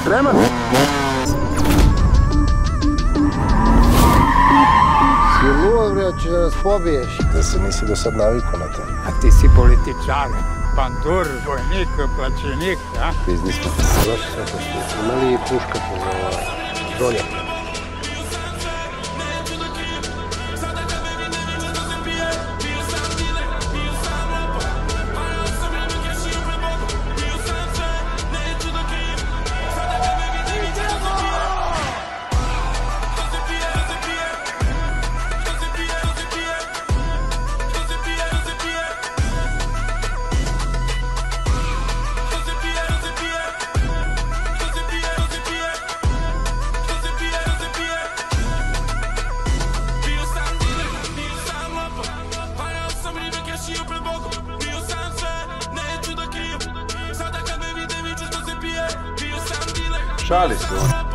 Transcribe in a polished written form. extrema. Si luo da pobiješ. Da se nisi do sad navikao na to. A ti si političar, pandur, vojnik, plaćenik, a? Biznisman. Zašto sam to što imali i puška po dolje. Charles.